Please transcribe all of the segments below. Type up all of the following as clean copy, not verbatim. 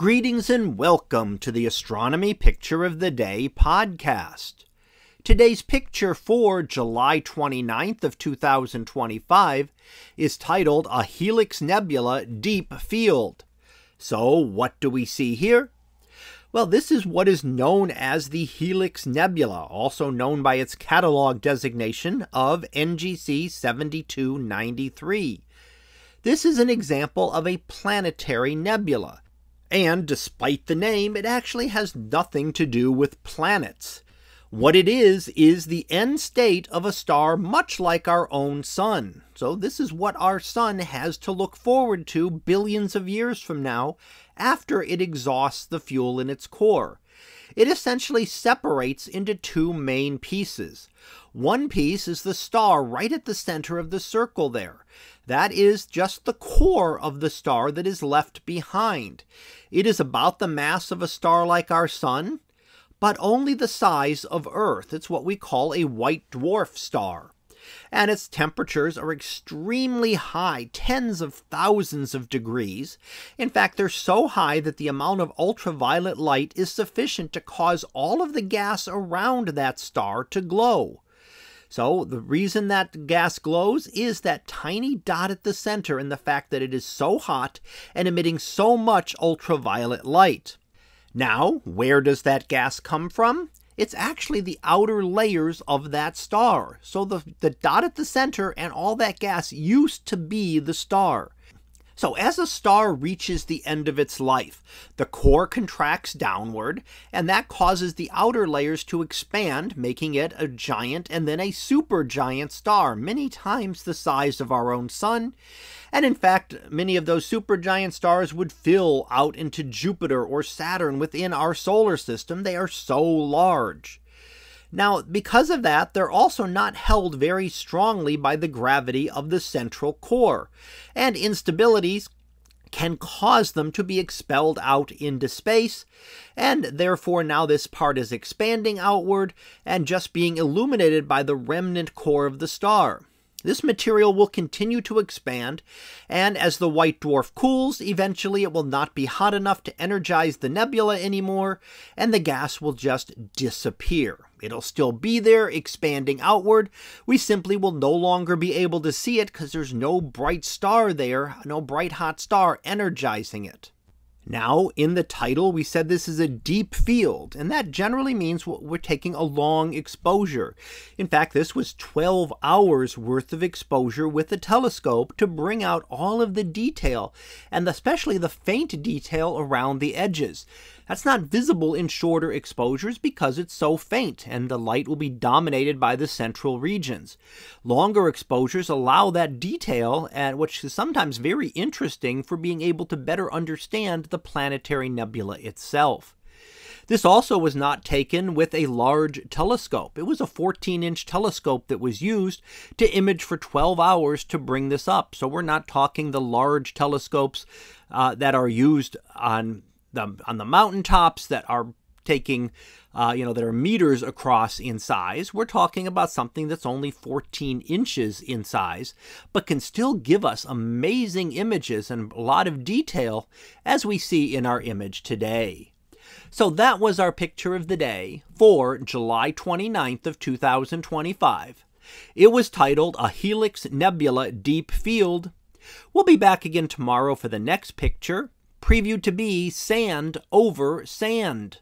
Greetings and welcome to the Astronomy Picture of the Day podcast. Today's picture for July 29th of 2025 is titled A Helix Nebula Deep Field. So what do we see here? Well, this is what is known as the Helix Nebula, also known by its catalog designation of NGC 7293. This is an example of a planetary nebula. And despite the name, it actually has nothing to do with planets. What it is the end state of a star much like our own sun. So this is what our sun has to look forward to billions of years from now after it exhausts the fuel in its core. It essentially separates into two main pieces. One piece is the star right at the center of the circle there. That is just the core of the star that is left behind. It is about the mass of a star like our sun, but only the size of Earth. It's what we call a white dwarf star. And its temperatures are extremely high, tens of thousands of degrees. In fact, they're so high that the amount of ultraviolet light is sufficient to cause all of the gas around that star to glow. So the reason that gas glows is that tiny dot at the center and the fact that it is so hot and emitting so much ultraviolet light. Now, where does that gas come from? It's actually the outer layers of that star. So the dot at the center and all that gas used to be the star. So as a star reaches the end of its life, the core contracts downward, and that causes the outer layers to expand, making it a giant and then a supergiant star, many times the size of our own sun. And in fact, many of those supergiant stars would fill out into Jupiter or Saturn within our solar system. They are so large. Now, because of that, they're also not held very strongly by the gravity of the central core, and instabilities can cause them to be expelled out into space, and therefore now this part is expanding outward and just being illuminated by the remnant core of the star. This material will continue to expand, and as the white dwarf cools, eventually it will not be hot enough to energize the nebula anymore, and the gas will just disappear. It'll still be there, expanding outward. We simply will no longer be able to see it because there's no bright star there, no bright hot star energizing it. Now, in the title, we said this is a deep field, and that generally means we're taking a long exposure. In fact, this was 12 hours worth of exposure with a telescope to bring out all of the detail, and especially the faint detail around the edges. That's not visible in shorter exposures because it's so faint, and the light will be dominated by the central regions. Longer exposures allow that detail, which is sometimes very interesting for being able to better understand the planetary nebula itself. This also was not taken with a large telescope. It was a 14-inch telescope that was used to image for 12 hours to bring this up. So we're not talking the large telescopes that are used on the mountaintops that are taking, that are meters across in size. We're talking about something that's only 14 inches in size, but can still give us amazing images and a lot of detail as we see in our image today. So that was our picture of the day for July 29th of 2025. It was titled A Helix Nebula Deep Field. We'll be back again tomorrow for the next picture, previewed to be sand over sand.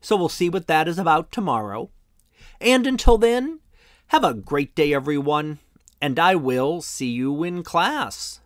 So we'll see what that is about tomorrow. And until then, have a great day, everyone, and I will see you in class.